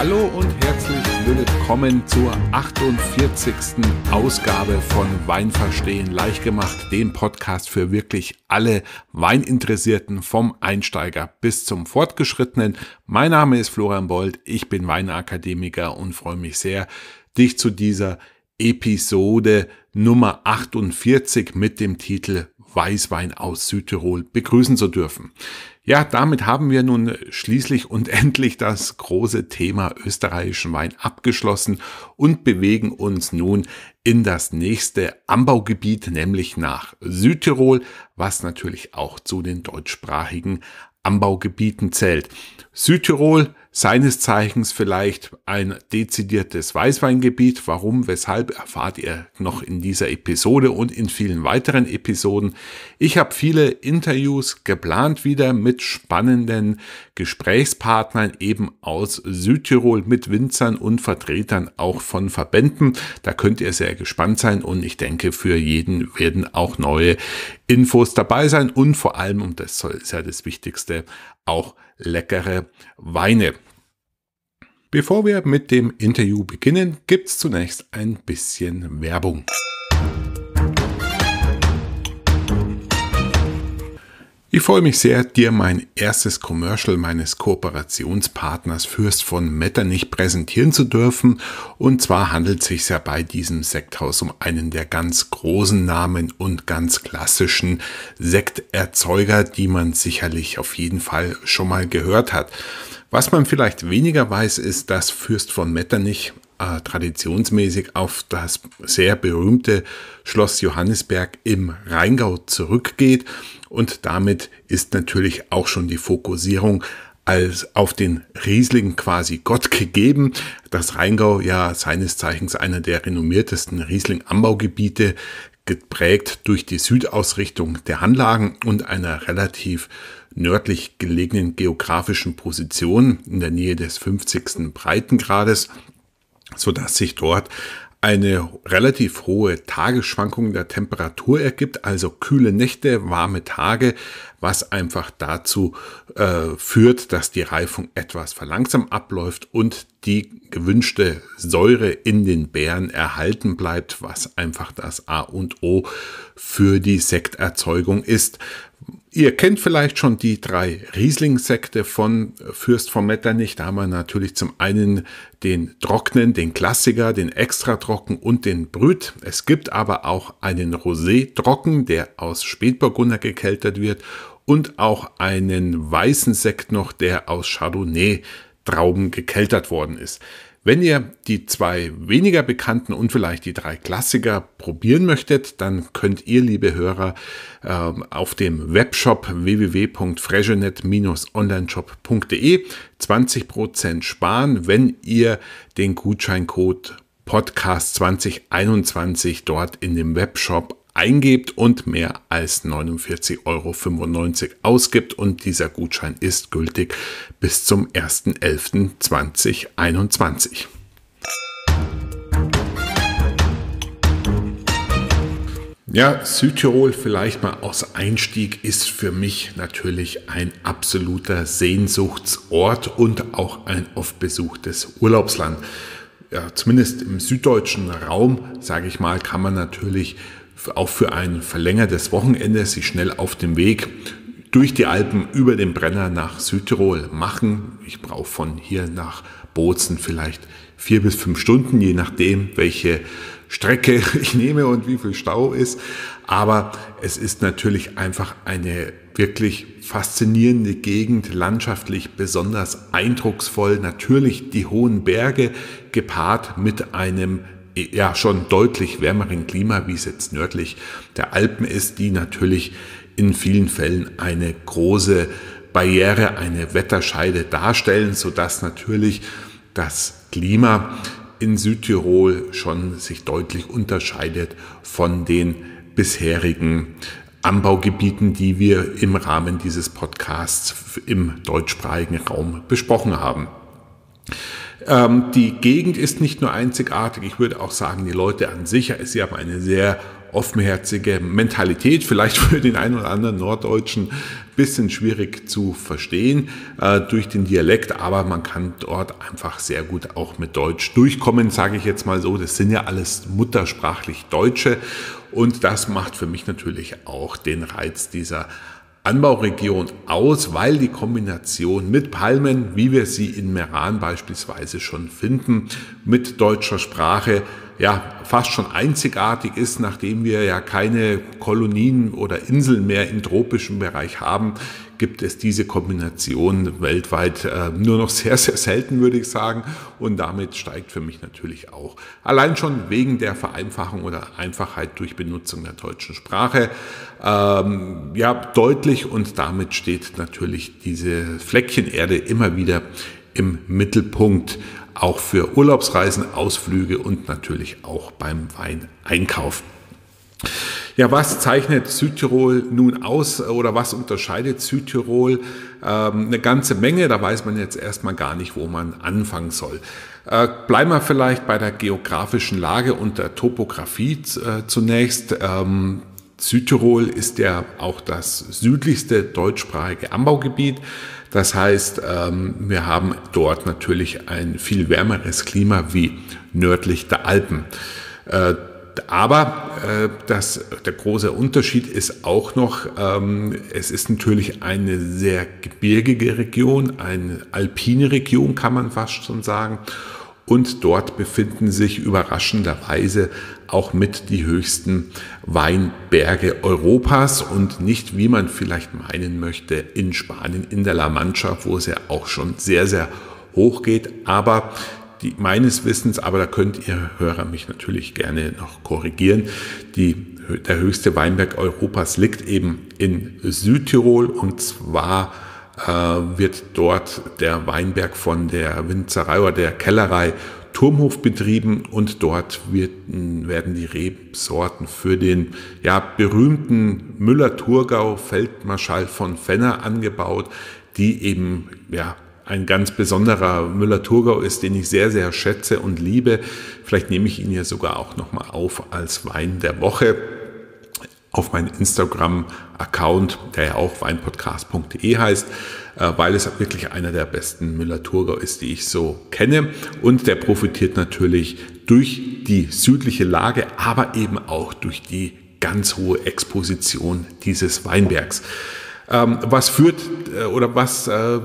Hallo und herzlich willkommen zur 48. Ausgabe von Weinverstehen leicht gemacht, dem Podcast für wirklich alle Weininteressierten vom Einsteiger bis zum Fortgeschrittenen. Mein Name ist Florian Boldt, ich bin Weinakademiker und freue mich sehr, dich zu dieser Episode Nummer 48 mit dem Titel Weißwein aus Südtirol begrüßen zu dürfen. Ja, damit haben wir nun schließlich und endlich das große Thema österreichischen Wein abgeschlossen und bewegen uns nun in das nächste Anbaugebiet, nämlich nach Südtirol, was natürlich auch zu den deutschsprachigen Anbaugebieten zählt. Südtirol, seines Zeichens vielleicht ein dezidiertes Weißweingebiet. Warum, weshalb, erfahrt ihr noch in dieser Episode und in vielen weiteren Episoden. Ich habe viele Interviews geplant wieder mit spannenden Gesprächspartnern eben aus Südtirol, mit Winzern und Vertretern auch von Verbänden. Da könnt ihr sehr gespannt sein und ich denke, für jeden werden auch neue Infos dabei sein und vor allem, und das ist ja das Wichtigste, auch leckere Weine. Bevor wir mit dem Interview beginnen, gibt es zunächst ein bisschen Werbung. Ich freue mich sehr, dir mein erstes Commercial meines Kooperationspartners Fürst von Metternich präsentieren zu dürfen. Und zwar handelt es sich ja bei diesem Sekthaus um einen der ganz großen Namen und ganz klassischen Sekterzeuger, die man sicherlich auf jeden Fall schon mal gehört hat. Was man vielleicht weniger weiß, ist, dass Fürst von Metternich traditionsmäßig auf das sehr berühmte Schloss Johannisberg im Rheingau zurückgeht. Und damit ist natürlich auch schon die Fokussierung als auf den Riesling quasi Gott gegeben. Das Rheingau, ja seines Zeichens einer der renommiertesten Riesling-Anbaugebiete, geprägt durch die Südausrichtung der Anlagen und einer relativ nördlich gelegenen geografischen Position in der Nähe des 50. Breitengrades, sodass sich dort eine relativ hohe Tagesschwankung der Temperatur ergibt, also kühle Nächte, warme Tage, was einfach dazu führt, dass die Reifung etwas verlangsamt abläuft und die gewünschte Säure in den Beeren erhalten bleibt, was einfach das A und O für die Sekterzeugung ist. Ihr kennt vielleicht schon die drei Riesling-Sekte von Fürst von Metternich. Da haben wir natürlich zum einen den Trocknen, den Klassiker, den Extra-Trocken und den Brüt. Es gibt aber auch einen Rosé-Trocken, der aus Spätburgunder gekeltert wird und auch einen weißen Sekt noch, der aus Chardonnay-Trauben gekeltert worden ist. Wenn ihr die zwei weniger bekannten und vielleicht die drei Klassiker probieren möchtet, dann könnt ihr, liebe Hörer, auf dem Webshop www.freshenet-onlineshop.de 20% sparen, wenn ihr den Gutscheincode Podcast 2021 dort in dem Webshop eingebt und mehr als 49,95 € ausgibt. Und dieser Gutschein ist gültig bis zum 1.11.2021. Ja, Südtirol vielleicht mal aus Einstieg ist für mich natürlich ein absoluter Sehnsuchtsort und auch ein oft besuchtes Urlaubsland. Ja, zumindest im süddeutschen Raum, sage ich mal, kann man natürlich auch für ein verlängertes Wochenende sich schnell auf dem Weg durch die Alpen über den Brenner nach Südtirol machen. Ich brauche von hier nach Bozen vielleicht 4 bis 5 Stunden, je nachdem, welche Strecke ich nehme und wie viel Stau ist. Aber es ist natürlich einfach eine wirklich faszinierende Gegend, landschaftlich besonders eindrucksvoll. Natürlich die hohen Berge gepaart mit einem ja schon deutlich wärmeren Klima, wie es jetzt nördlich der Alpen ist, die natürlich in vielen Fällen eine große Barriere, eine Wetterscheide darstellen, sodass natürlich das Klima in Südtirol schon sich deutlich unterscheidet von den bisherigen Anbaugebieten, die wir im Rahmen dieses Podcasts im deutschsprachigen Raum besprochen haben. Die Gegend ist nicht nur einzigartig, ich würde auch sagen, die Leute an sich, sie haben eine sehr offenherzige Mentalität, vielleicht für den einen oder anderen Norddeutschen ein bisschen schwierig zu verstehen durch den Dialekt, aber man kann dort einfach sehr gut auch mit Deutsch durchkommen, sage ich jetzt mal so. Das sind ja alles muttersprachlich Deutsche und das macht für mich natürlich auch den Reiz dieser Anbauregion aus, weil die Kombination mit Palmen, wie wir sie in Meran beispielsweise schon finden, mit deutscher Sprache ja fast schon einzigartig ist, nachdem wir ja keine Kolonien oder Inseln mehr im tropischen Bereich haben, gibt es diese Kombination weltweit nur noch sehr, sehr selten, würde ich sagen. Und damit steigt für mich natürlich auch allein schon wegen der Vereinfachung oder Einfachheit durch Benutzung der deutschen Sprache ja deutlich. Und damit steht natürlich diese Fleckchenerde immer wieder im Mittelpunkt, auch für Urlaubsreisen, Ausflüge und natürlich auch beim Weineinkauf. Ja, was zeichnet Südtirol nun aus oder was unterscheidet Südtirol? Eine ganze Menge, da weiß man jetzt erstmal gar nicht, wo man anfangen soll. Bleiben wir vielleicht bei der geografischen Lage und der Topografie zunächst. Südtirol ist ja auch das südlichste deutschsprachige Anbaugebiet. Das heißt, wir haben dort natürlich ein viel wärmeres Klima wie nördlich der Alpen. Aber der große Unterschied ist auch noch, es ist natürlich eine sehr gebirgige Region, eine alpine Region kann man fast schon sagen. Und dort befinden sich überraschenderweise auch mit die höchsten Weinberge Europas und nicht, wie man vielleicht meinen möchte, in Spanien, in der La Mancha, wo es ja auch schon sehr, sehr hoch geht. Aber meines Wissens, aber da könnt ihr Hörer mich natürlich gerne noch korrigieren, der höchste Weinberg Europas liegt eben in Südtirol und zwar wird dort der Weinberg von der Winzerei oder der Kellerei Turmhof betrieben und dort werden die Rebsorten für den ja, berühmten Müller-Thurgau Feldmarschall von Fenner angebaut, die eben ja, ein ganz besonderer Müller-Thurgau ist, den ich sehr, sehr schätze und liebe. Vielleicht nehme ich ihn ja sogar auch nochmal auf als Wein der Woche. Auf meinen Instagram-Account, der ja auch weinpodcast.de heißt, weil es wirklich einer der besten Müller-Thurgau ist, die ich so kenne. Und der profitiert natürlich durch die südliche Lage, aber eben auch durch die ganz hohe Exposition dieses Weinbergs. Was führt oder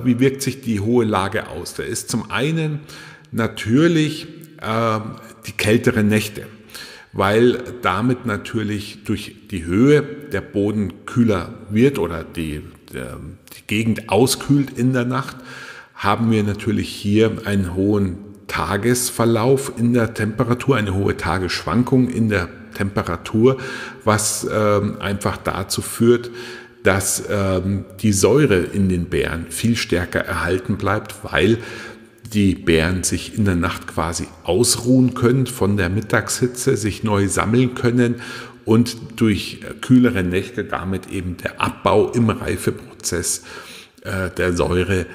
wie wirkt sich die hohe Lage aus? Da ist zum einen natürlich die kälteren Nächte, weil damit natürlich durch die Höhe der Boden kühler wird oder die Gegend auskühlt in der Nacht, haben wir natürlich hier einen hohen Tagesverlauf in der Temperatur, eine hohe Tagesschwankung in der Temperatur, was einfach dazu führt, dass die Säure in den Beeren viel stärker erhalten bleibt, weil die Beeren sich in der Nacht quasi ausruhen können von der Mittagshitze, sich neu sammeln können und durch kühlere Nächte damit eben der Abbau im Reifeprozess der Säure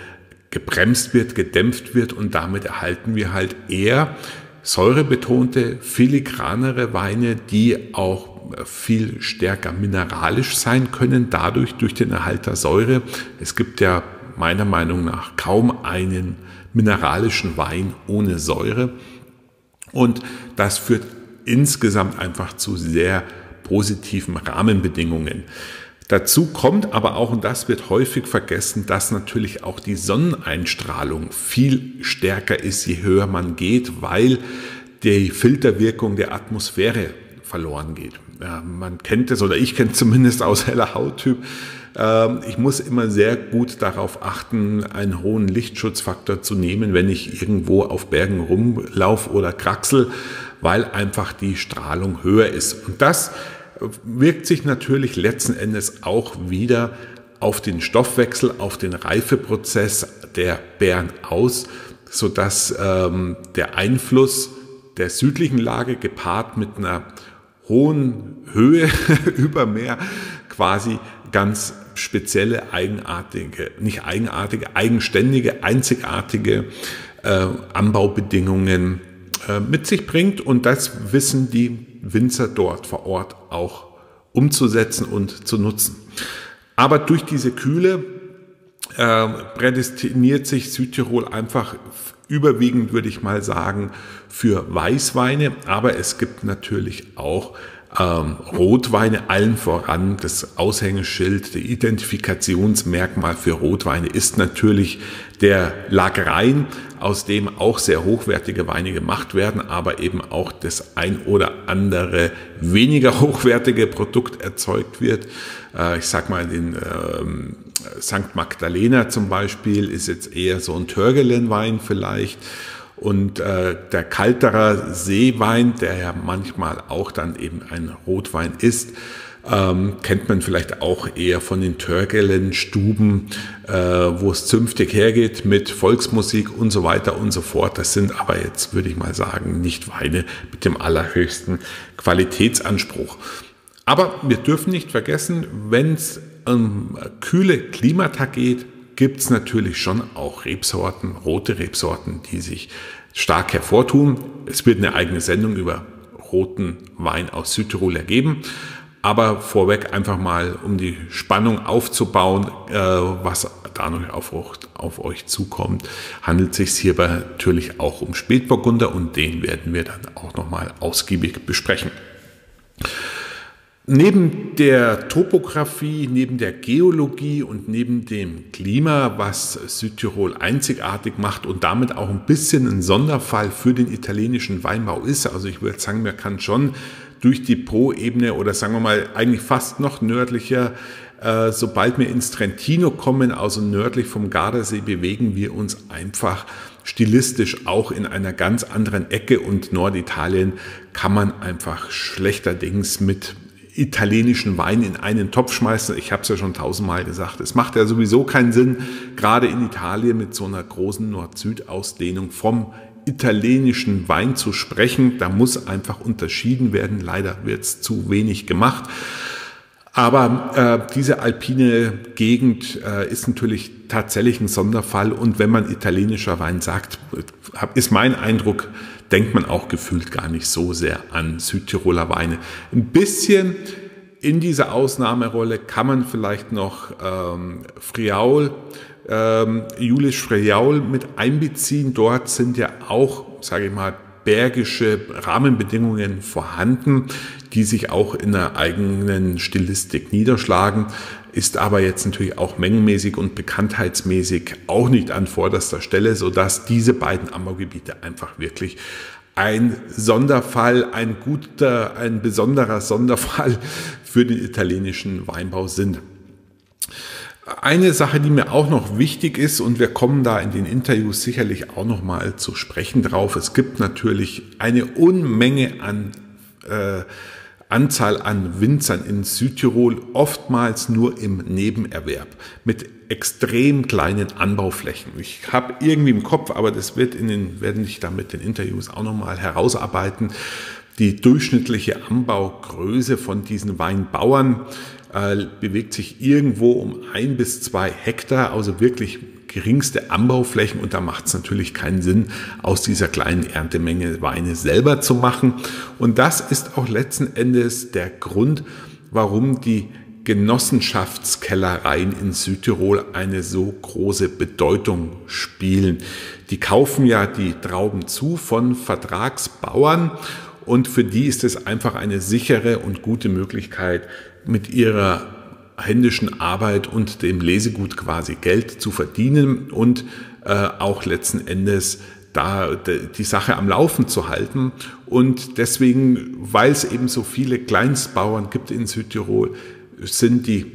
gebremst wird, gedämpft wird und damit erhalten wir halt eher säurebetonte, filigranere Weine, die auch viel stärker mineralisch sein können, dadurch durch den Erhalt der Säure. Es gibt ja meiner Meinung nach kaum einen mineralischen Wein ohne Säure und das führt insgesamt einfach zu sehr positiven Rahmenbedingungen. Dazu kommt aber auch, und das wird häufig vergessen, dass natürlich auch die Sonneneinstrahlung viel stärker ist, je höher man geht, weil die Filterwirkung der Atmosphäre verloren geht. Ja, man kennt es oder ich kenne es zumindest aus heller Hauttyp. Ich muss immer sehr gut darauf achten, einen hohen Lichtschutzfaktor zu nehmen, wenn ich irgendwo auf Bergen rumlaufe oder kraxel, weil einfach die Strahlung höher ist. Und das wirkt sich natürlich letzten Endes auch wieder auf den Stoffwechsel, auf den Reifeprozess der Beeren aus, sodass der Einfluss der südlichen Lage gepaart mit einer hohen Höhe über Meer quasi ganz spezielle, eigenständige, einzigartige Anbaubedingungen mit sich bringt, und das wissen die Winzer dort vor Ort auch umzusetzen und zu nutzen. Aber durch diese Kühle prädestiniert sich Südtirol einfach überwiegend, würde ich mal sagen, für Weißweine, aber es gibt natürlich auch Rotweine, allen voran das Aushängeschild, der Identifikationsmerkmal für Rotweine ist natürlich der Lagrein, aus dem auch sehr hochwertige Weine gemacht werden, aber eben auch das ein oder andere weniger hochwertige Produkt erzeugt wird. Ich sag mal, den St. Magdalena zum Beispiel ist jetzt eher so ein Törgelenwein vielleicht. Und der Kalterer Seewein, der ja manchmal auch dann eben ein Rotwein ist, kennt man vielleicht auch eher von den Törgelenstuben, wo es zünftig hergeht mit Volksmusik und so weiter und so fort. Das sind aber jetzt, würde ich mal sagen, nicht Weine mit dem allerhöchsten Qualitätsanspruch. Aber wir dürfen nicht vergessen, wenn es um kühle Klimata geht, gibt es natürlich schon auch Rebsorten, rote Rebsorten, die sich stark hervortun. Es wird eine eigene Sendung über roten Wein aus Südtirol ergeben. Aber vorweg einfach mal, um die Spannung aufzubauen, was da noch auf euch zukommt, handelt es sich hierbei natürlich auch um Spätburgunder, und den werden wir dann auch nochmal ausgiebig besprechen. Neben der Topografie, neben der Geologie und neben dem Klima, was Südtirol einzigartig macht und damit auch ein bisschen ein Sonderfall für den italienischen Weinbau ist, also ich würde sagen, man kann schon durch die Po-Ebene oder sagen wir mal eigentlich fast noch nördlicher, sobald wir ins Trentino kommen, also nördlich vom Gardasee, bewegen wir uns einfach stilistisch auch in einer ganz anderen Ecke, und Norditalien kann man einfach schlechterdings mit italienischen Wein in einen Topf schmeißen. Ich habe es ja schon tausendmal gesagt, es macht ja sowieso keinen Sinn, gerade in Italien mit so einer großen Nord-Süd-Ausdehnung vom italienischen Wein zu sprechen. Da muss einfach unterschieden werden. Leider wird es zu wenig gemacht. Aber diese alpine Gegend ist natürlich tatsächlich ein Sonderfall. Und wenn man italienischer Wein sagt, ist mein Eindruck, denkt man auch gefühlt gar nicht so sehr an Südtiroler Weine. Ein bisschen in dieser Ausnahmerolle kann man vielleicht noch Friaul, Julisch Friaul mit einbeziehen. Dort sind ja auch, sage ich mal, bergische Rahmenbedingungen vorhanden, die sich auch in der eigenen Stilistik niederschlagen, ist aber jetzt natürlich auch mengenmäßig und bekanntheitsmäßig auch nicht an vorderster Stelle, sodass diese beiden Anbaugebiete einfach wirklich ein Sonderfall, ein besonderer Sonderfall für den italienischen Weinbau sind. Eine Sache, die mir auch noch wichtig ist, und wir kommen da in den Interviews sicherlich auch noch mal zu sprechen drauf, es gibt natürlich eine Unmenge an Anzahl an Winzern in Südtirol, oftmals nur im Nebenerwerb, mit extrem kleinen Anbauflächen. Ich habe irgendwie im Kopf, aber das werde ich dann mit den Interviews auch noch mal herausarbeiten, die durchschnittliche Anbaugröße von diesen Weinbauern bewegt sich irgendwo um 1 bis 2 Hektar, also wirklich geringste Anbauflächen, und da macht es natürlich keinen Sinn, aus dieser kleinen Erntemenge Weine selber zu machen. Und das ist auch letzten Endes der Grund, warum die Genossenschaftskellereien in Südtirol eine so große Bedeutung spielen. Die kaufen ja die Trauben zu von Vertragsbauern, und für die ist es einfach eine sichere und gute Möglichkeit, mit ihrer händischen Arbeit und dem Lesegut quasi Geld zu verdienen und auch letzten Endes da die Sache am Laufen zu halten. Und deswegen, weil es eben so viele Kleinstbauern gibt in Südtirol, sind die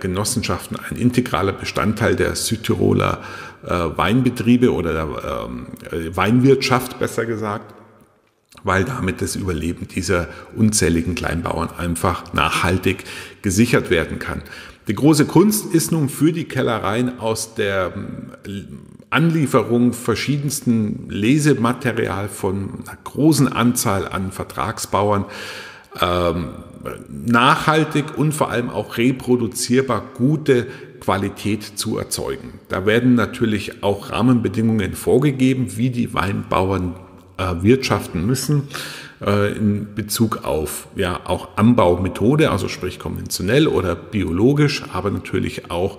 Genossenschaften ein integraler Bestandteil der Südtiroler Weinbetriebe oder der Weinwirtschaft, besser gesagt, weil damit das Überleben dieser unzähligen Kleinbauern einfach nachhaltig gesichert werden kann. Die große Kunst ist nun für die Kellereien, aus der Anlieferung verschiedensten Lesematerial von einer großen Anzahl an Vertragsbauern nachhaltig und vor allem auch reproduzierbar gute Qualität zu erzeugen. Da werden natürlich auch Rahmenbedingungen vorgegeben, wie die Weinbauern erwirtschaften müssen in Bezug auf ja auch Anbaumethode, also sprich konventionell oder biologisch, aber natürlich auch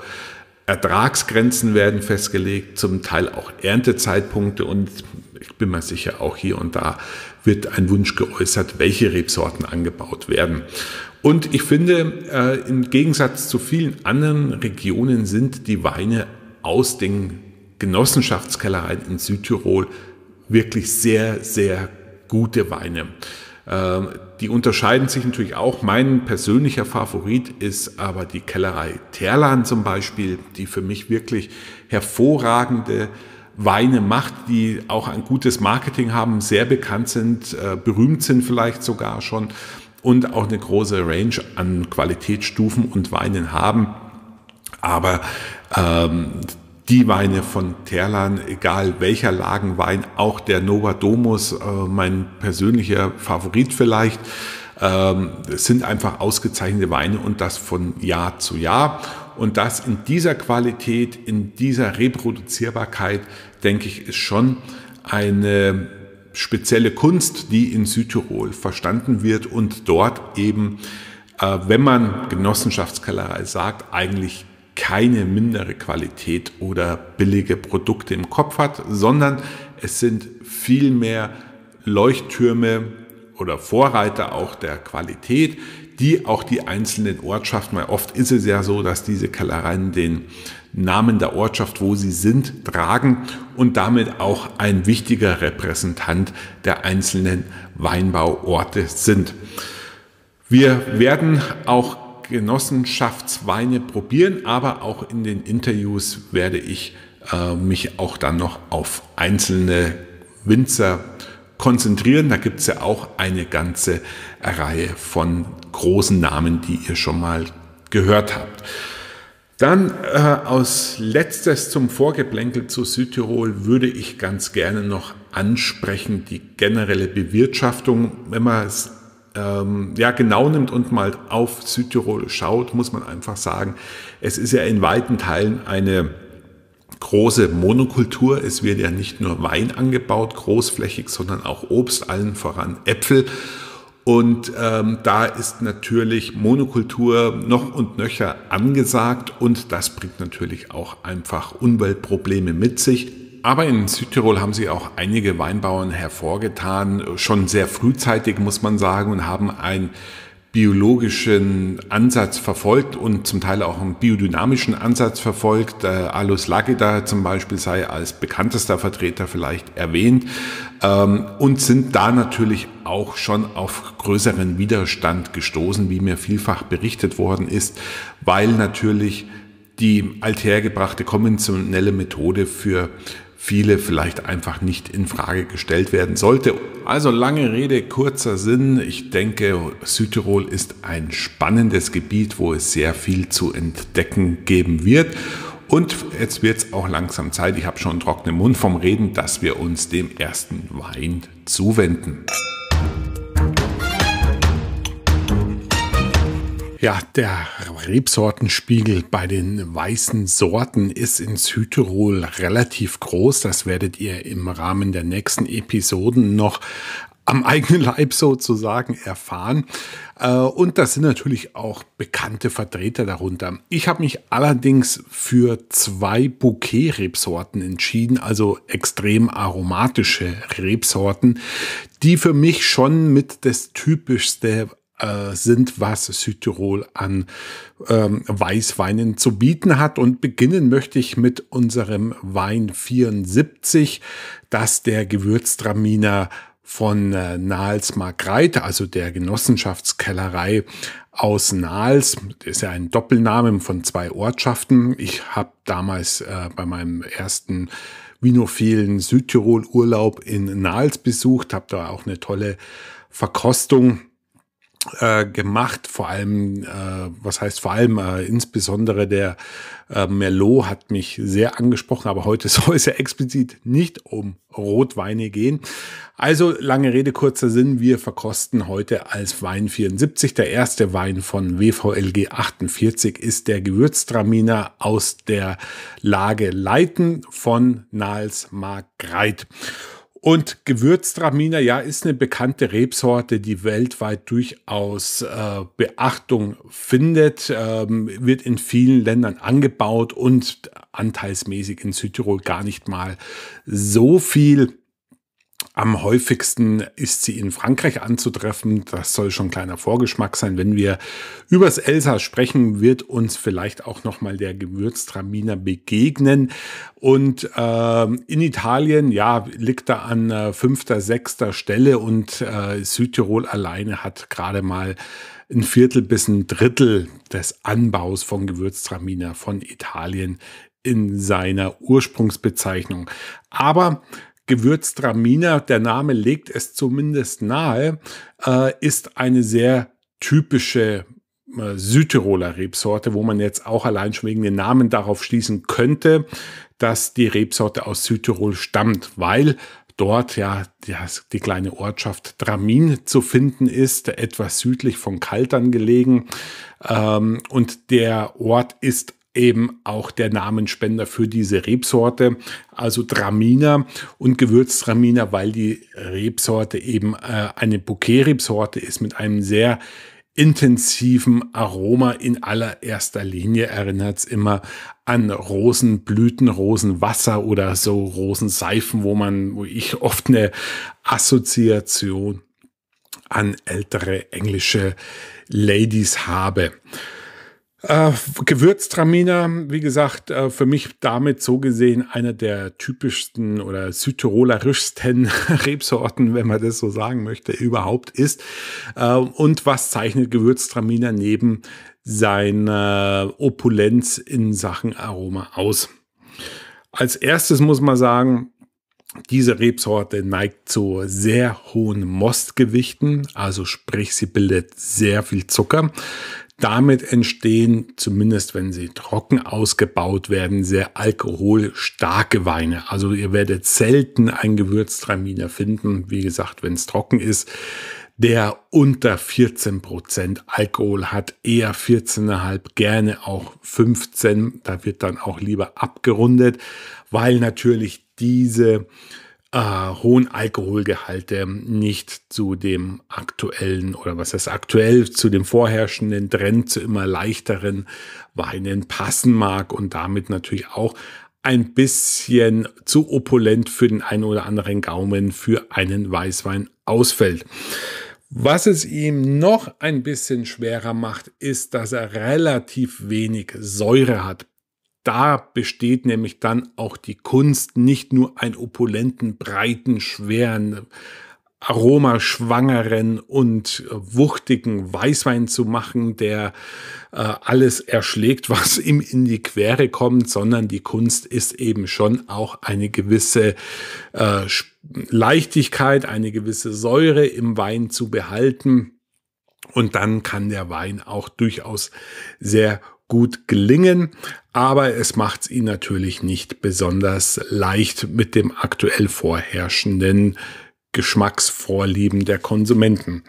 Ertragsgrenzen werden festgelegt, zum Teil auch Erntezeitpunkte, und ich bin mir sicher, auch hier und da wird ein Wunsch geäußert, welche Rebsorten angebaut werden. Und ich finde, im Gegensatz zu vielen anderen Regionen sind die Weine aus den Genossenschaftskellereien in Südtirol wirklich sehr, sehr gute Weine. Die unterscheiden sich natürlich auch. Mein persönlicher Favorit ist aber die Kellerei Terlan zum Beispiel, die für mich wirklich hervorragende Weine macht, die auch ein gutes Marketing haben, sehr bekannt sind, berühmt sind vielleicht sogar schon und auch eine große Range an Qualitätsstufen und Weinen haben. Aber die Weine von Terlan, egal welcher Lagenwein, auch der Nova Domus, mein persönlicher Favorit vielleicht, sind einfach ausgezeichnete Weine, und das von Jahr zu Jahr. Und das in dieser Qualität, in dieser Reproduzierbarkeit, denke ich, ist schon eine spezielle Kunst, die in Südtirol verstanden wird und dort eben, wenn man Genossenschaftskellerei sagt, eigentlich keine mindere Qualität oder billige Produkte im Kopf hat, sondern es sind vielmehr Leuchttürme oder Vorreiter auch der Qualität, die auch die einzelnen Ortschaften, weil oft ist es ja so, dass diese Kellereien den Namen der Ortschaft, wo sie sind, tragen und damit auch ein wichtiger Repräsentant der einzelnen Weinbauorte sind. Wir werden auch Genossenschaftsweine probieren, aber auch in den Interviews werde ich mich auch dann noch auf einzelne Winzer konzentrieren. Da gibt es ja auch eine ganze Reihe von großen Namen, die ihr schon mal gehört habt. Dann als letztes zum Vorgeplänkel zu Südtirol würde ich ganz gerne noch ansprechen die generelle Bewirtschaftung. Wenn man es ja genau nimmt und mal auf Südtirol schaut, muss man einfach sagen, es ist ja in weiten Teilen eine große Monokultur. Es wird ja nicht nur Wein angebaut, großflächig, sondern auch Obst, allen voran Äpfel. Und da ist natürlich Monokultur noch und nöcher angesagt, und das bringt natürlich auch einfach Umweltprobleme mit sich. Aber in Südtirol haben sich auch einige Weinbauern hervorgetan, schon sehr frühzeitig muss man sagen, und haben ein biologischen Ansatz verfolgt und zum Teil auch einen biodynamischen Ansatz verfolgt. Alois Lageda zum Beispiel sei als bekanntester Vertreter vielleicht erwähnt, und sind da natürlich auch schon auf größeren Widerstand gestoßen, wie mir vielfach berichtet worden ist, weil natürlich die althergebrachte konventionelle Methode für viele vielleicht einfach nicht in Frage gestellt werden sollte. Also lange Rede, kurzer Sinn. Ich denke, Südtirol ist ein spannendes Gebiet, wo es sehr viel zu entdecken geben wird. Und jetzt wird es auch langsam Zeit, ich habe schon einen trockenen Mund vom Reden, dass wir uns dem ersten Wein zuwenden. Ja, der Rebsortenspiegel bei den weißen Sorten ist in Südtirol relativ groß. Das werdet ihr im Rahmen der nächsten Episoden noch am eigenen Leib sozusagen erfahren. Und das sind natürlich auch bekannte Vertreter darunter. Ich habe mich allerdings für zwei Bouquet-Rebsorten entschieden, also extrem aromatische Rebsorten, die für mich schon mit das typischste sind, was Südtirol an Weißweinen zu bieten hat. Und beginnen möchte ich mit unserem Wein 74, das der Gewürztraminer von Nals-Margreid, also der Genossenschaftskellerei aus Nals, das ist ja ein Doppelname von zwei Ortschaften. Ich habe damals bei meinem ersten vinophilen Südtirol-Urlaub in Nals besucht, habe da auch eine tolle Verkostung gemacht, vor allem, insbesondere der Merlot hat mich sehr angesprochen, aber heute soll es ja explizit nicht um Rotweine gehen. Also lange Rede, kurzer Sinn, wir verkosten heute als Wein 74. Der erste Wein von WVLG 48 ist der Gewürztraminer aus der Lage Leiten von Nals-Margreid. Und Gewürztraminer, ja, ist eine bekannte Rebsorte, die weltweit durchaus Beachtung findet, wird in vielen Ländern angebaut und anteilsmäßig in Südtirol gar nicht mal so viel. Am häufigsten ist sie in Frankreich anzutreffen. Das soll schon ein kleiner Vorgeschmack sein. Wenn wir über das Elsass sprechen, wird uns vielleicht auch nochmal der Gewürztraminer begegnen. Und in Italien, ja, liegt er an 5., 6. Stelle und Südtirol alleine hat gerade mal ein Viertel bis ein Drittel des Anbaus von Gewürztraminer von Italien in seiner Ursprungsbezeichnung. Aber Gewürztraminer, der Name legt es zumindest nahe, ist eine sehr typische Südtiroler Rebsorte, wo man jetzt auch allein schon wegen den Namen darauf schließen könnte, dass die Rebsorte aus Südtirol stammt, weil dort ja die kleine Ortschaft Tramin zu finden ist, etwas südlich von Kaltern gelegen. Und der Ort ist eben auch der Namensspender für diese Rebsorte, also Traminer und Gewürztraminer, weil die Rebsorte eben eine Bouquet-Rebsorte ist mit einem sehr intensiven Aroma. In allererster Linie erinnert es immer an Rosenblüten, Rosenwasser oder so Rosenseifen, wo ich oft eine Assoziation an ältere englische Ladies habe. Gewürztraminer, wie gesagt, für mich damit so gesehen einer der typischsten oder südtirolerischsten Rebsorten, wenn man das so sagen möchte, überhaupt ist. Und was zeichnet Gewürztraminer neben seiner Opulenz in Sachen Aroma aus? Als erstes muss man sagen, diese Rebsorte neigt zu sehr hohen Mostgewichten, also sprich, sie bildet sehr viel Zucker. Damit entstehen, zumindest wenn sie trocken ausgebaut werden, sehr alkoholstarke Weine. Also ihr werdet selten einen Gewürztraminer finden, wie gesagt, wenn es trocken ist, der unter 14% Alkohol hat, eher 14,5, gerne auch 15. Da wird dann auch lieber abgerundet, weil natürlich diese hohen Alkoholgehalte nicht zu dem aktuellen oder was heißt aktuell, zu dem vorherrschenden Trend zu immer leichteren Weinen passen mag und damit natürlich auch ein bisschen zu opulent für den einen oder anderen Gaumen für einen Weißwein ausfällt. Was es ihm noch ein bisschen schwerer macht, ist, dass er relativ wenig Säure hat. Da besteht nämlich dann auch die Kunst, nicht nur einen opulenten, breiten, schweren, aromaschwangeren und wuchtigen Weißwein zu machen, der alles erschlägt, was ihm in die Quere kommt, sondern die Kunst ist eben schon auch eine gewisse Leichtigkeit, eine gewisse Säure im Wein zu behalten. Und dann kann der Wein auch durchaus sehr gut gelingen, aber es macht es ihn natürlich nicht besonders leicht mit dem aktuell vorherrschenden Geschmacksvorlieben der Konsumenten.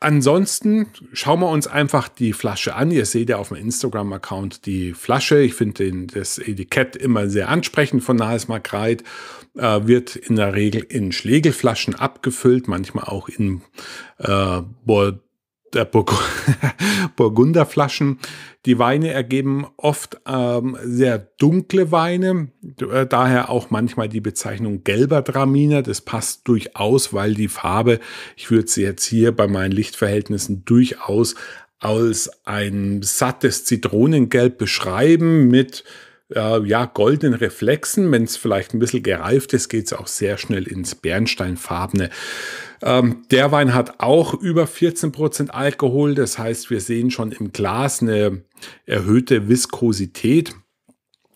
Ansonsten schauen wir uns einfach die Flasche an. Ihr seht ja auf dem Instagram-Account die Flasche. Ich finde das Etikett immer sehr ansprechend von Nals-Margreid. Wird in der Regel in Schlegelflaschen abgefüllt, manchmal auch in Bordeaux. Der Burgunderflaschen. Die Weine ergeben oft sehr dunkle Weine, daher auch manchmal die Bezeichnung Gelbertraminer. Das passt durchaus, weil die Farbe, ich würde sie jetzt hier bei meinen Lichtverhältnissen durchaus als ein sattes Zitronengelb beschreiben mit ja, goldenen Reflexen. Wenn es vielleicht ein bisschen gereift ist, geht es auch sehr schnell ins Bernsteinfarbene. Der Wein hat auch über 14% Alkohol, das heißt, wir sehen schon im Glas eine erhöhte Viskosität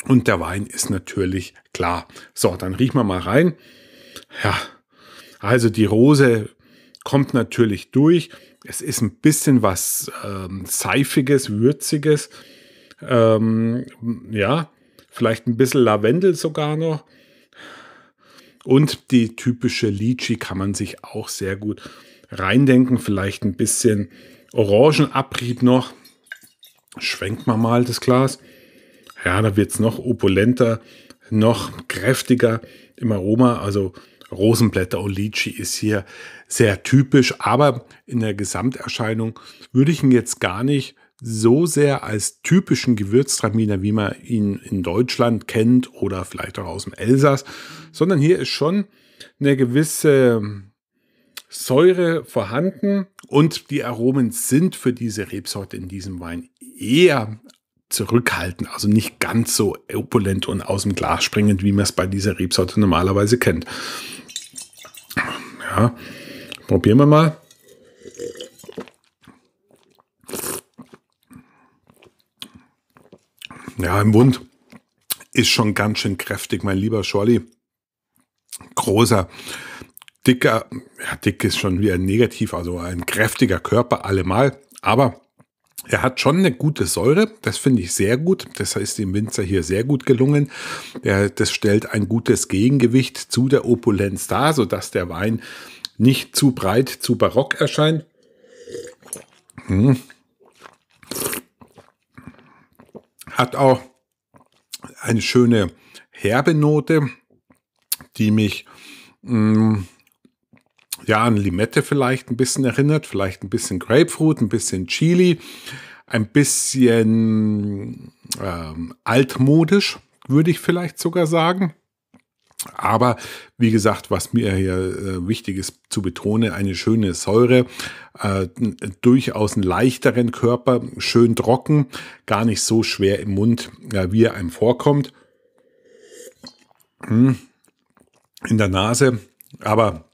und der Wein ist natürlich klar. So, dann riechen wir mal rein. Ja, also die Rose kommt natürlich durch. Es ist ein bisschen was Seifiges, Würziges. Ja, vielleicht ein bisschen Lavendel sogar noch. Und die typische Litschi kann man sich auch sehr gut reindenken. Vielleicht ein bisschen Orangenabrieb noch. Schwenkt man mal das Glas. Ja, da wird es noch opulenter. noch kräftiger im Aroma, also Rosenblätter und Litschi ist hier sehr typisch, aber in der Gesamterscheinung würde ich ihn jetzt gar nicht so sehr als typischen Gewürztraminer, wie man ihn in Deutschland kennt oder vielleicht auch aus dem Elsass, sondern hier ist schon eine gewisse Säure vorhanden und die Aromen sind für diese Rebsorte in diesem Wein eher zurückhaltend, also nicht ganz so opulent und aus dem Glas springend, wie man es bei dieser Rebsorte normalerweise kennt. Ja, probieren wir mal. Ja, im Mund ist schon ganz schön kräftig, mein lieber Scholli. Großer, dicker, ja, dick ist schon wieder negativ, also ein kräftiger Körper allemal, aber er hat schon eine gute Säure, das finde ich sehr gut, das ist dem Winzer hier sehr gut gelungen. Das stellt ein gutes Gegengewicht zu der Opulenz dar, sodass der Wein nicht zu breit, zu barock erscheint. Hat auch eine schöne herbe Note, die mich ja, an Limette vielleicht ein bisschen erinnert, vielleicht ein bisschen Grapefruit, ein bisschen Chili, ein bisschen altmodisch, würde ich vielleicht sogar sagen. Aber wie gesagt, was mir hier wichtig ist zu betonen, eine schöne Säure, durchaus einen leichteren Körper, schön trocken, gar nicht so schwer im Mund, wie er einem vorkommt. In der Nase, aber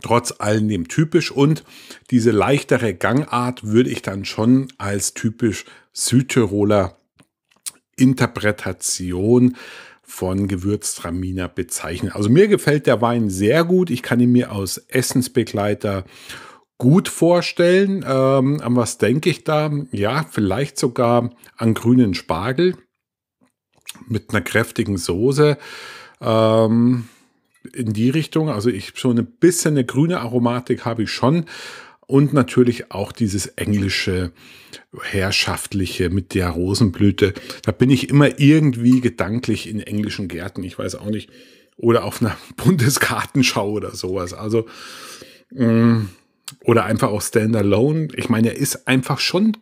trotz allem dem typisch, und diese leichtere Gangart würde ich dann schon als typisch Südtiroler Interpretation von Gewürztraminer bezeichnen. Also mir gefällt der Wein sehr gut. Ich kann ihn mir als Essensbegleiter gut vorstellen. An was denke ich da? Ja, vielleicht sogar an grünen Spargel mit einer kräftigen Soße. In die Richtung, also ich schon ein bisschen eine grüne Aromatik habe ich schon und natürlich auch dieses englische, herrschaftliche mit der Rosenblüte. Da bin ich immer irgendwie gedanklich in englischen Gärten, ich weiß auch nicht, oder auf einer Bundesgartenschau oder sowas. Also oder einfach auch Standalone. Ich meine, er ist einfach schon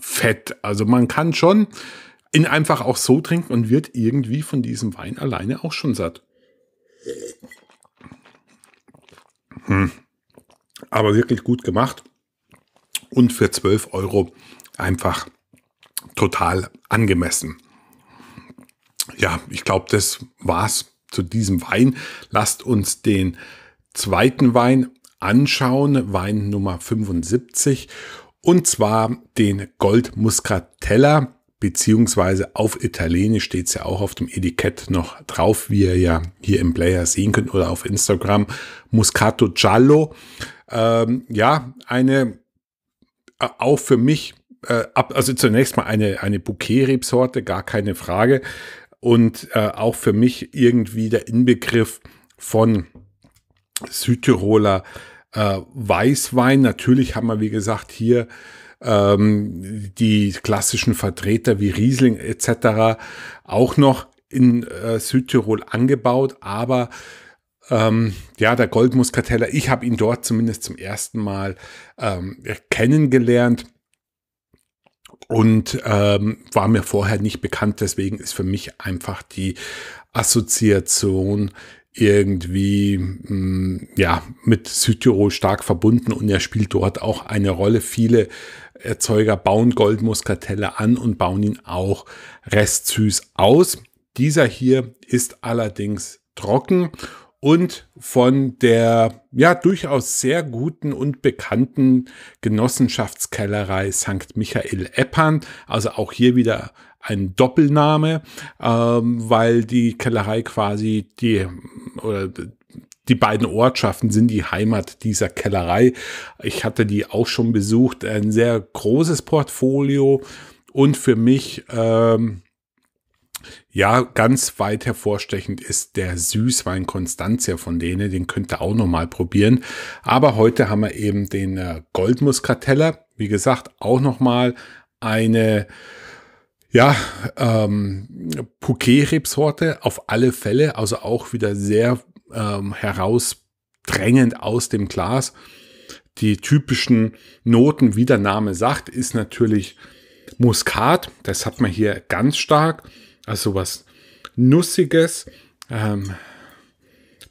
fett. Also man kann schon ihn einfach auch so trinken und wird irgendwie von diesem Wein alleine auch schon satt. Aber wirklich gut gemacht und für 12 € einfach total angemessen. Ja, ich glaube, das war's zu diesem Wein. Lasst uns den zweiten Wein anschauen, Wein Nummer 75, und zwar den Gold Muscatella, beziehungsweise auf Italienisch steht es ja auch auf dem Etikett noch drauf, wie ihr ja hier im Player sehen könnt oder auf Instagram, Muscato Giallo. Ja, eine, auch für mich, also zunächst mal eine Bouquet-Rebsorte, gar keine Frage. Und auch für mich irgendwie der Inbegriff von Südtiroler Weißwein. Natürlich haben wir, wie gesagt, hier die klassischen Vertreter wie Riesling etc. auch noch in Südtirol angebaut, aber ja, der Gold Muscatella, ich habe ihn dort zumindest zum ersten Mal kennengelernt und war mir vorher nicht bekannt, deswegen ist für mich einfach die Assoziation irgendwie ja mit Südtirol stark verbunden und er spielt dort auch eine Rolle. Viele Erzeuger bauen Gold Muscatella an und bauen ihn auch restsüß aus. Dieser hier ist allerdings trocken und von der ja durchaus sehr guten und bekannten Genossenschaftskellerei St. Michael-Eppan, also auch hier wieder ein Doppelname, weil die Kellerei quasi die beiden Ortschaften sind die Heimat dieser Kellerei. Ich hatte die auch schon besucht, ein sehr großes Portfolio und für mich ja, ganz weit hervorstechend ist der Süßwein Constantia von denen, den könnt ihr auch nochmal probieren. Aber heute haben wir eben den Gold Muscatella, wie gesagt, auch nochmal eine Ja, Pouquet-Rebsorte auf alle Fälle, also auch wieder sehr herausdrängend aus dem Glas. Die typischen Noten, wie der Name sagt, ist natürlich Muskat. Das hat man hier ganz stark. Also was Nussiges,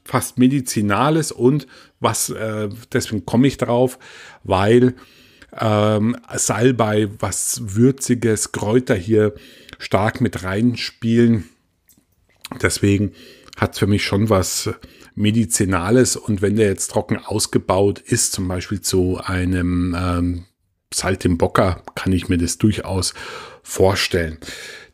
fast Medizinales und was, deswegen komme ich drauf, weil Salbei, was Würziges, Kräuter hier stark mit reinspielen. Deswegen hat es für mich schon was Medizinales. Und wenn der jetzt trocken ausgebaut ist, zum Beispiel zu einem Saltimbocca, kann ich mir das durchaus vorstellen.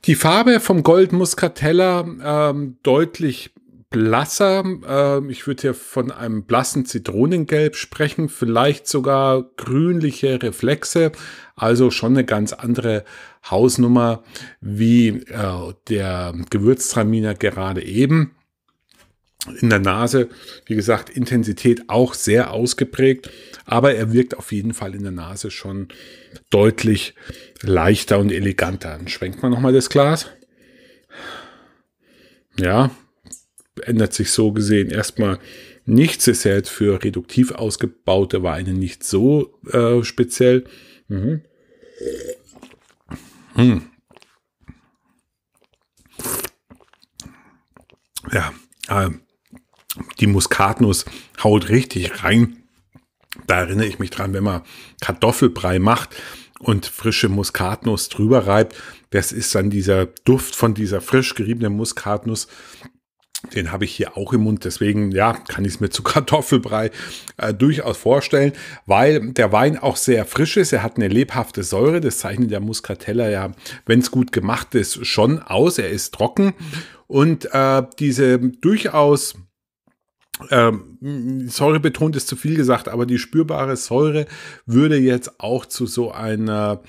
Die Farbe vom Gold Muscatella deutlich blasser. Ich würde hier von einem blassen Zitronengelb sprechen, vielleicht sogar grünliche Reflexe. Also schon eine ganz andere Hausnummer wie der Gewürztraminer gerade eben. In der Nase, wie gesagt, Intensität auch sehr ausgeprägt, aber er wirkt auf jeden Fall in der Nase schon deutlich leichter und eleganter. Dann schwenkt man nochmal das Glas. Ja, ändert sich so gesehen erstmal nichts. Ist ja jetzt für reduktiv ausgebaute Weine nicht so speziell. Mhm. Hm. Ja, die Muskatnuss haut richtig rein. Da erinnere ich mich dran, wenn man Kartoffelbrei macht und frische Muskatnuss drüber reibt. Das ist dann dieser Duft von dieser frisch geriebenen Muskatnuss. Den habe ich hier auch im Mund. Deswegen, ja, kann ich es mir zu Kartoffelbrei durchaus vorstellen, weil der Wein auch sehr frisch ist. Er hat eine lebhafte Säure. Das zeichnet der Muscatella ja, wenn es gut gemacht ist, schon aus. Er ist trocken. Und diese durchaus, Säure betont ist zu viel gesagt, aber die spürbare Säure würde jetzt auch zu so einer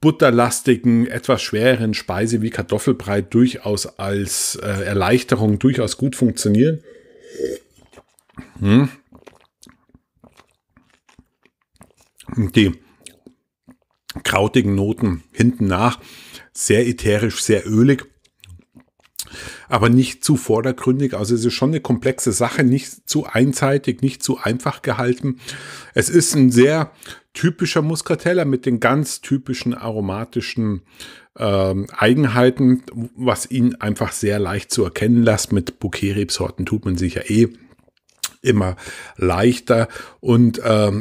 butterlastigen, etwas schwereren Speise wie Kartoffelbrei durchaus als Erleichterung durchaus gut funktionieren. Hm. Die krautigen Noten hinten nach, sehr ätherisch, sehr ölig, aber nicht zu vordergründig. Also es ist schon eine komplexe Sache, nicht zu einseitig, nicht zu einfach gehalten. Es ist ein sehr typischer Muscatella mit den ganz typischen aromatischen Eigenheiten, was ihn einfach sehr leicht zu erkennen lässt. Mit Bouquet-Rebsorten tut man sich ja eh immer leichter. Und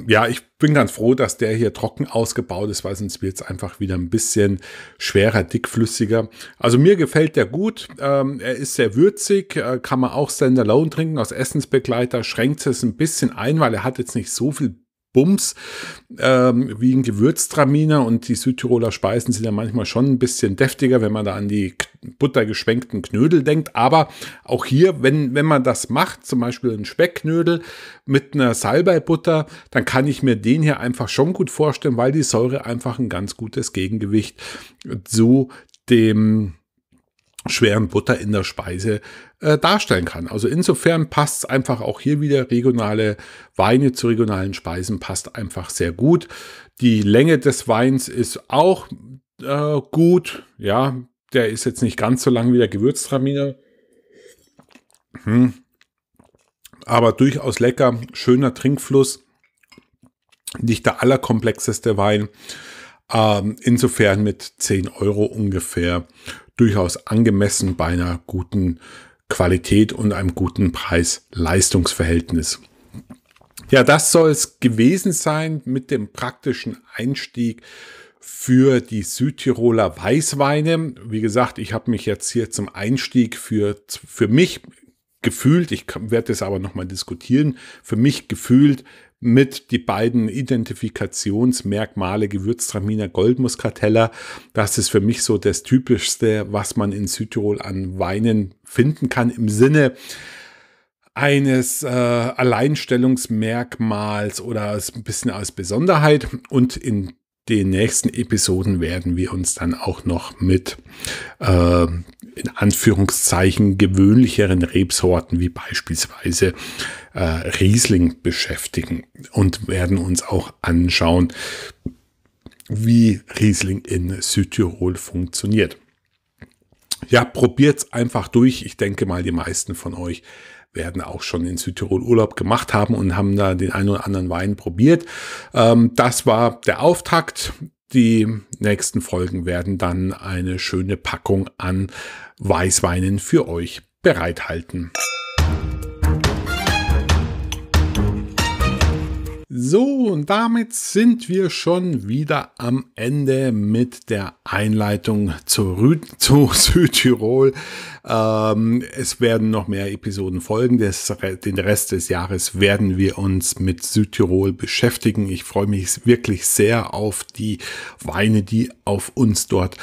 ja, ich bin ganz froh, dass der hier trocken ausgebaut ist, weil sonst wird es einfach wieder ein bisschen schwerer, dickflüssiger. Also mir gefällt der gut. Er ist sehr würzig, kann man auch standalone trinken. Als Essensbegleiter schränkt es ein bisschen ein, weil er hat jetzt nicht so viel Bums wie ein Gewürztraminer, und die Südtiroler Speisen sind ja manchmal schon ein bisschen deftiger, wenn man da an die buttergeschwenkten Knödel denkt. Aber auch hier, wenn man das macht, zum Beispiel einen Speckknödel mit einer Salbeibutter, dann kann ich mir den hier einfach schon gut vorstellen, weil die Säure einfach ein ganz gutes Gegengewicht zu dem schweren Butter in der Speise darstellen kann. Also insofern passt es einfach auch hier wieder. Regionale Weine zu regionalen Speisen passt einfach sehr gut. Die Länge des Weins ist auch gut. Ja, der ist jetzt nicht ganz so lang wie der Gewürztraminer. Hm. Aber durchaus lecker, schöner Trinkfluss. Nicht der allerkomplexeste Wein. Insofern mit 10 € ungefähr durchaus angemessen bei einer guten Qualität und einem guten Preis-Leistungs-Verhältnis. Ja, das soll es gewesen sein mit dem praktischen Einstieg für die Südtiroler Weißweine. Wie gesagt, ich habe mich jetzt hier zum Einstieg für mich gefühlt, ich werde es aber nochmal diskutieren, für mich gefühlt mit die beiden Identifikationsmerkmale Gewürztraminer, Goldmuscatella. Das ist für mich so das Typischste, was man in Südtirol an Weinen finden kann, im Sinne eines Alleinstellungsmerkmals oder ein bisschen als Besonderheit. Und in den nächsten Episoden werden wir uns dann auch noch mit in Anführungszeichen gewöhnlicheren Rebsorten wie beispielsweise Riesling beschäftigen und werden uns auch anschauen, wie Riesling in Südtirol funktioniert. Ja, probiert's einfach durch. Ich denke mal, die meisten von euch werden auch schon in Südtirol Urlaub gemacht haben und haben da den einen oder anderen Wein probiert. Das war der Auftakt. Die nächsten Folgen werden dann eine schöne Packung an Weißweinen für euch bereithalten. So, und damit sind wir schon wieder am Ende mit der Einleitung zu Südtirol. Es werden noch mehr Episoden folgen. Den Rest des Jahres werden wir uns mit Südtirol beschäftigen. Ich freue mich wirklich sehr auf die Weine, die auf uns dort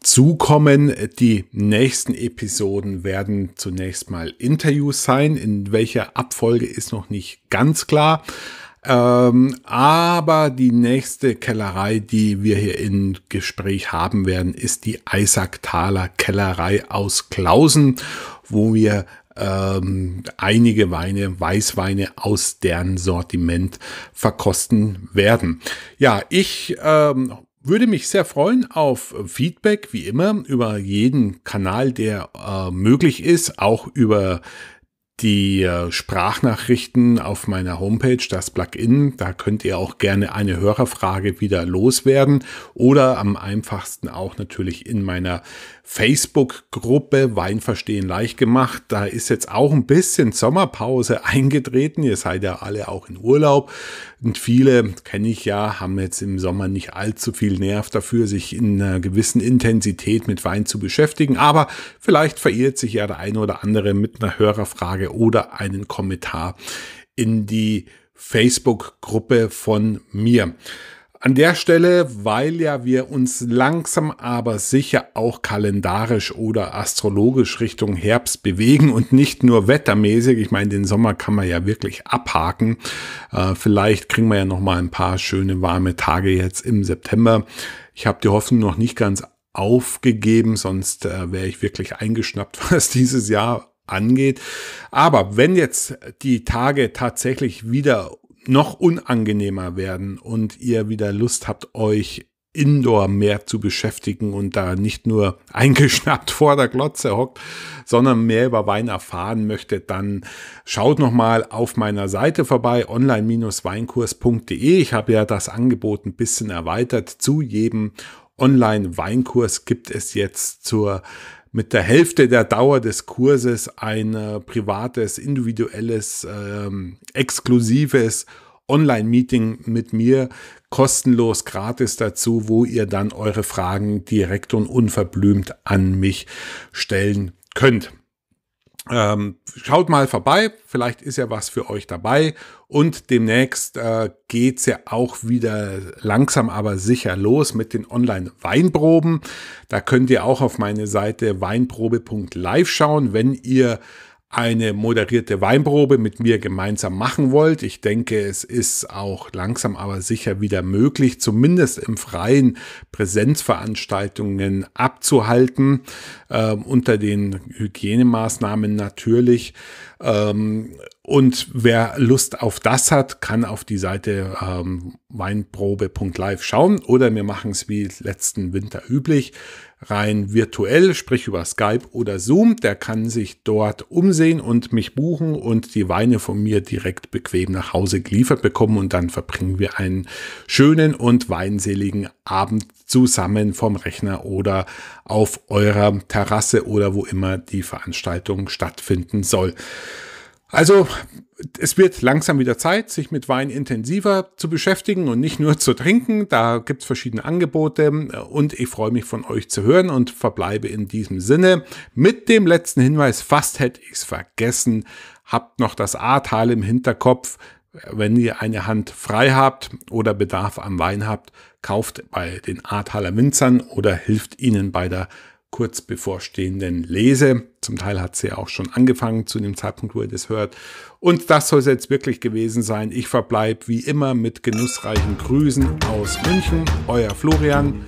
zukommen. Die nächsten Episoden werden zunächst mal Interviews sein. In welcher Abfolge ist noch nicht ganz klar. Aber die nächste Kellerei, die wir hier im Gespräch haben werden, ist die Eisacktaler Kellerei aus Klausen, wo wir einige Weine, Weißweine aus deren Sortiment verkosten werden. Ja, ich würde mich sehr freuen auf Feedback, wie immer, über jeden Kanal, der möglich ist, auch über die Sprachnachrichten auf meiner Homepage, das Plugin. Da könnt ihr auch gerne eine Hörerfrage wieder loswerden oder am einfachsten auch natürlich in meiner Facebook-Gruppe Wein verstehen leicht gemacht. Da ist jetzt auch ein bisschen Sommerpause eingetreten. Ihr seid ja alle auch in Urlaub und viele, kenne ich ja, haben jetzt im Sommer nicht allzu viel Nerv dafür, sich in einer gewissen Intensität mit Wein zu beschäftigen. Aber vielleicht verirrt sich ja der eine oder andere mit einer Hörerfrage oder einen Kommentar in die Facebook-Gruppe von mir. An der Stelle, weil ja wir uns langsam aber sicher auch kalendarisch oder astrologisch Richtung Herbst bewegen und nicht nur wettermäßig. Ich meine, den Sommer kann man ja wirklich abhaken. Vielleicht kriegen wir ja noch mal ein paar schöne warme Tage jetzt im September. Ich habe die Hoffnung noch nicht ganz aufgegeben, sonst wäre ich wirklich eingeschnappt, was dieses Jahr angeht. Aber wenn jetzt die Tage tatsächlich wieder noch unangenehmer werden und ihr wieder Lust habt, euch indoor mehr zu beschäftigen und da nicht nur eingeschnappt vor der Glotze hockt, sondern mehr über Wein erfahren möchtet, dann schaut nochmal auf meiner Seite vorbei, online-weinkurs.de. Ich habe ja das Angebot ein bisschen erweitert. Zu jedem Online-Weinkurs gibt es jetzt mit der Hälfte der Dauer des Kurses ein privates, individuelles, exklusives Online-Meeting mit mir, kostenlos, gratis dazu, wo ihr dann eure Fragen direkt und unverblümt an mich stellen könnt. Schaut mal vorbei, vielleicht ist ja was für euch dabei und demnächst geht's ja auch wieder langsam aber sicher los mit den Online-Weinproben. Da könnt ihr auch auf meine Seite weinprobe.live schauen, wenn ihr eine moderierte Weinprobe mit mir gemeinsam machen wollt. Ich denke, es ist auch langsam aber sicher wieder möglich, zumindest im Freien Präsenzveranstaltungen abzuhalten, unter den Hygienemaßnahmen natürlich. Und wer Lust auf das hat, kann auf die Seite weinprobe.live schauen oder wir machen es wie letzten Winter üblich, rein virtuell, sprich über Skype oder Zoom. Der kann sich dort umsehen und mich buchen und die Weine von mir direkt bequem nach Hause geliefert bekommen und dann verbringen wir einen schönen und weinseligen Abend zusammen vom Rechner oder auf eurer Terrasse oder wo immer die Veranstaltung stattfinden soll. Also es wird langsam wieder Zeit, sich mit Wein intensiver zu beschäftigen und nicht nur zu trinken. Da gibt es verschiedene Angebote und ich freue mich von euch zu hören und verbleibe in diesem Sinne mit dem letzten Hinweis, fast hätte ich es vergessen, habt noch das Ahrtal im Hinterkopf. Wenn ihr eine Hand frei habt oder Bedarf am Wein habt, kauft bei den Ahrtaler Winzern oder hilft ihnen bei der kurz bevorstehenden Lese. Zum Teil hat sie ja auch schon angefangen zu dem Zeitpunkt, wo ihr das hört. Und das soll es jetzt wirklich gewesen sein. Ich verbleibe wie immer mit genussreichen Grüßen aus München. Euer Florian.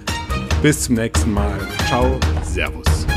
Bis zum nächsten Mal. Ciao. Servus.